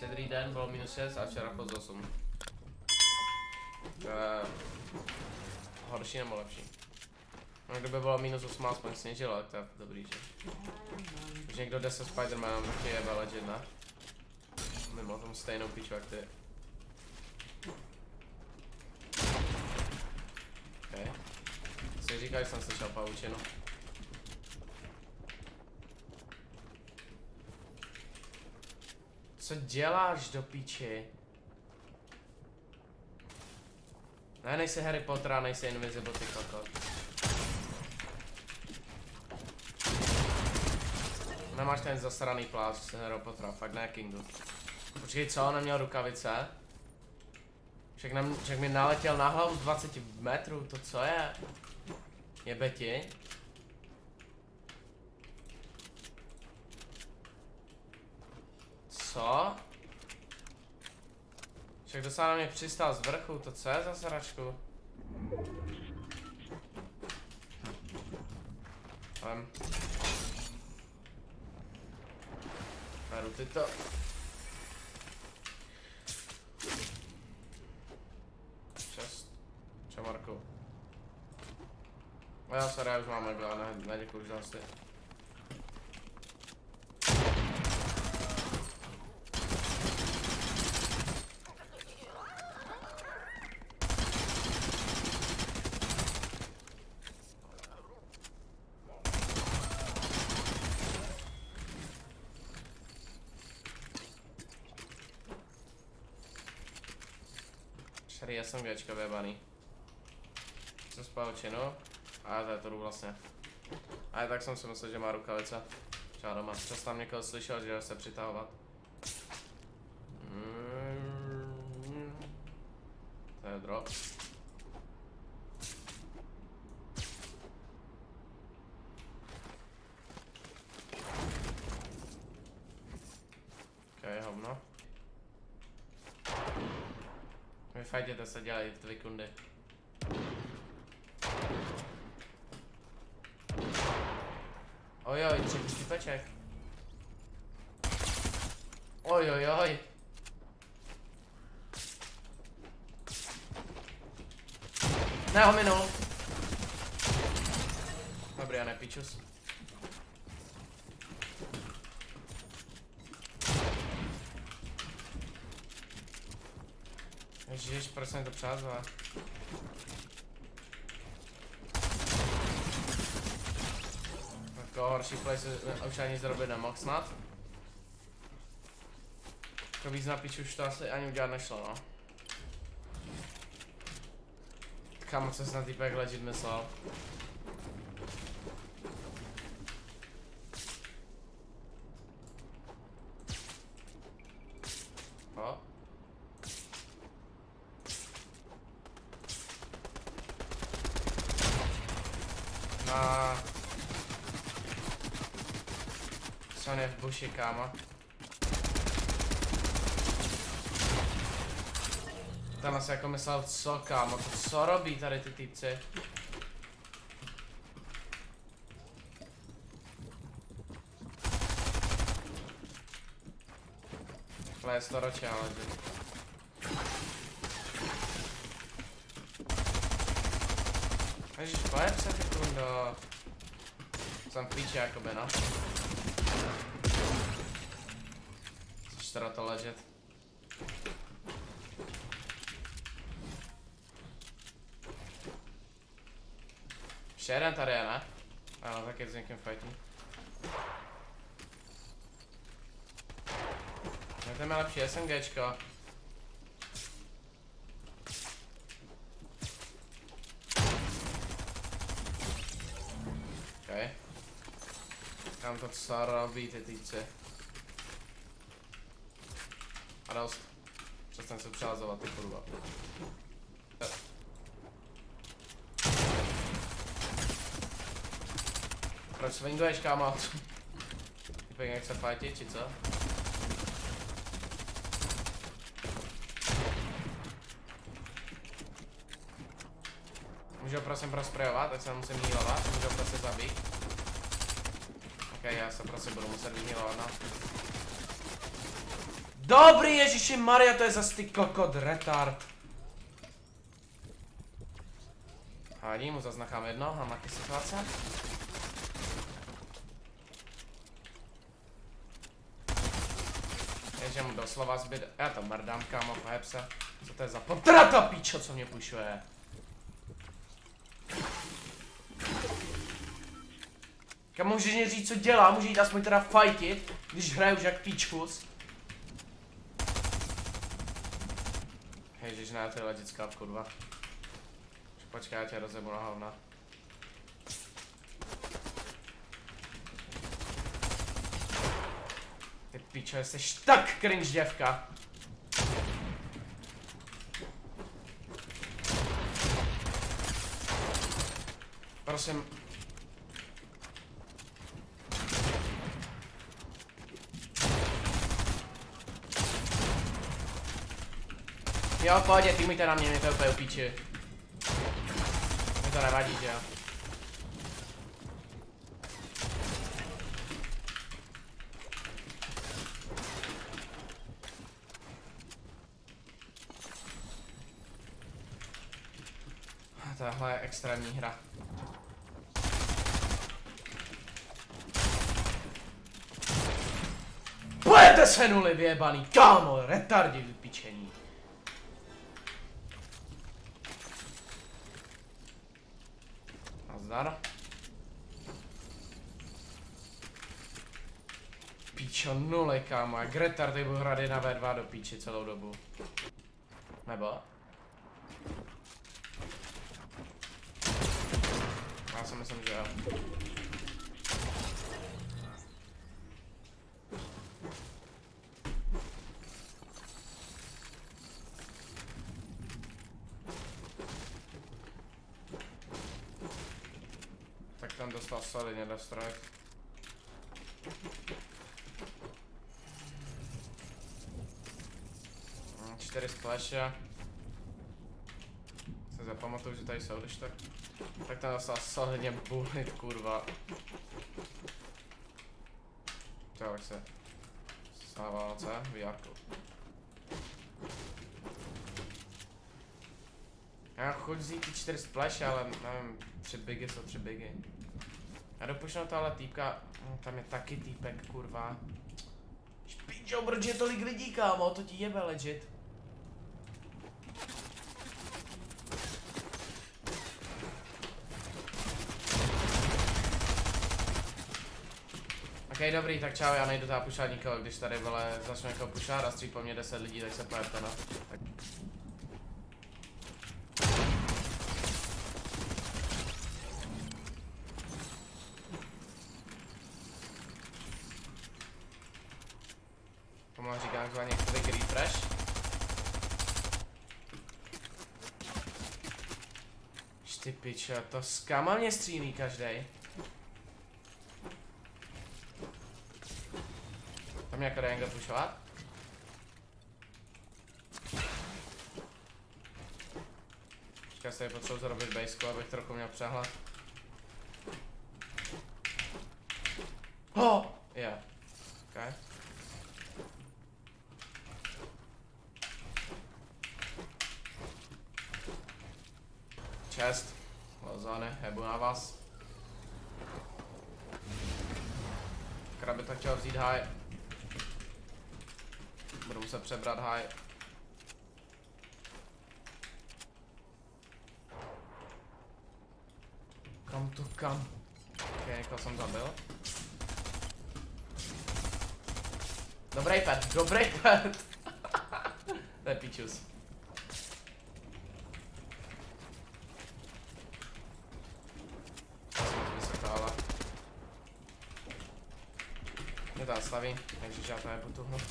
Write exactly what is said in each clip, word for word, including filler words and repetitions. Štědrý den bylo minus šest a včera plus osm. Ehm, horší nebo lepší? No, kdyby bylo minus osm, aspoň sněžilo, tak to je dobrý, že? Už někdo jde se Spidermanem, tak je jebe legenda. Nebyl tam stejnou piču, jak ty. Okay. Co říká, že jsem slyšel pavučinu? Co děláš do piči? Ne, nejsi Harry Potter a nejsi Invisible, ty kokot. Nemáš ten zasraný pláč, jsi Harry Potter, fakt ne, Kingu. Počkej, co? Neměl rukavice? Však, na, však mi naletěl na hlavu z dvaceti metrů, to co je? Jebe ti? Co? Však to se na mě přistál z vrchu, to co je za sračku? Vem. Beru ty to. Čest. Čau Marku. No já sorry, já už mám nebyla, ne, neděkuji za hosty. Já jsem Gčka vebaný. Jsem spal činu. A to je to jdu vlastně. A tak jsem si myslel, že má rukavice. Čau doma. Čas tam někoho slyšel, že jde se přitahovat. Mm. To je drop. Ok, hovno. Vy fajtěte se, dělají dvě kundy. Ojoj, třetí typeček. Ojojoj. Ne, ho minul. Dobrý, já nepičus. Ježiš, proč jsem to přázval? Takový horší play se už ani zrobit nemohl snad. Jako víc na piču už to asi ani udělat nešlo, no. Kámo, co jsi na týpek legit myslel? Co on je v buši, kámo. Tam asi jako myslel, co kámo, co robí tady ty týpci? Takhle je storočí, ale že... Ježiš, pojď se ty kundo. Jsem v píči jakoby, no. Což teda to ležet. Ještě jeden tady je, ne? Ano, tak je s někým fightí. Mějte mi lepší SMGčko. Okay. Kam to co robí ty týpce? A dost. Přestaň se přeházovat, ty kurva. Proč swinguješ, kámo? Typek nechce fightit, či co? Můžu ho prosím prosprejovat, tak se musím healovat, můžu ho prostě zabít. Ok, já se prostě budu muset vyhealovat, no. Dobrý, Ježíši Maria, to je zas ty kokot retard. Hádí, mu zas nechám jedno, mám taky situace. Ježe mu doslova zbyde, já to mrdám, kámo, poheb se. Co to je za potrata, píčo, co mě pušuje? Kámo, můžeš mě říct, co dělá, může jít aspoň teda fightit, když hraje už jak píčkus. Ježiš, ne, to je ledická kurva. Počkej, já tě rozebu na hovna. Ty píče, jseš tak cringe děvka. Prosím. Jo, pohodě, ty umíte na mě, mě to úplně upíči. Mě to nevadí, že jo. Tahle je extrémní hra. Pojďte se nuly vyjebaný, kámo, retardi vypičení. Nazdar. Píčo nuly, kámo, jak retard budu hrát jedna na dva do píči celou dobu. Nebo? Já si myslím, že jo. Tak tam dostal solidně do stroje. Čtyři splashy. Se zapamatuju, že tady jsou, když tak. Tak tam dostal solidně bullet, kurva. Čau, jak se stává oce, výjarku. Já chuť vzít ty čtyři splash, ale nevím, tři bigy jsou tři bigy. Já dopuštěl tahle týpka, no, tam je taky týpek, kurva. Špičo, proč je tolik lidí, kámo, to ti jebe legit. Ok, dobrý, tak čau, já nejdu tam pušát nikoho, když tady vole začnu někoho pušát a střípá mě deset lidí, tak se pojďte, no. Tak. Pomalu říkám, že mám některý refresh. Šty pičo, to s kama mě střílí každej. Tam jako dá někdo pušovat? Říká se, že potřebuji zrobit basku, abych trochu měl přehled. Oh! Jo. Okay. Čest. Lozone, hebu na vás. Krabi to chtěl vzít high. Budu muset přebrat high. Kam to kam? Ok, někoho jsem zabil. Dobrý pet, dobrý pet. To je pičus. Mě to slaví, takže já to nebudu hnout.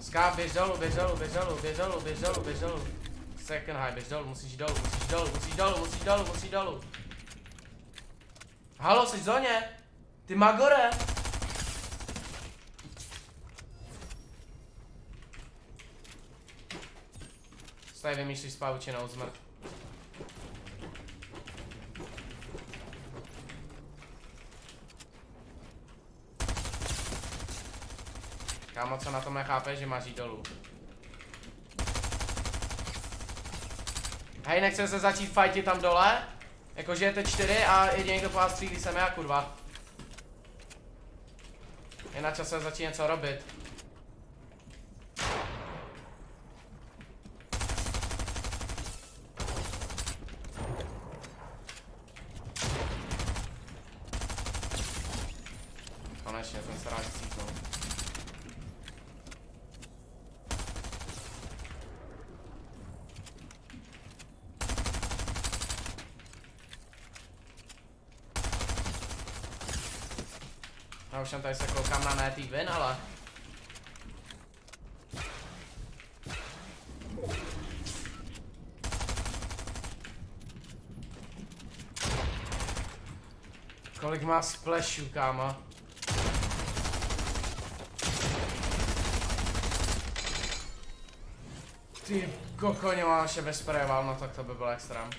Ská, běž dolů, běž dolů, běž dolů, běž dolů, běž dolů, běž dolů. Second high, běž dolů, musíš dolů, musíš dolů, musíš dolů, musíš dolů, musíš dolů. Halo, jsi v zóně? Ty magore! Staj, vymýšlíš s pavučinou zmrt. Kámo, co na tom nechápe, že maří dolů. Hej, nechce se začít fajtit tam dole? Jakože je čtyři a jedině někdo po vás střílí sem já, kurva. Je na čase začít něco robit. Konečně jsem se rád cítil. Já už jsem tady se koukám na netý win, ale... Kolik má splashů, kámo? Ty kokoně má naše bezprejevál, no tak to by byl extrém.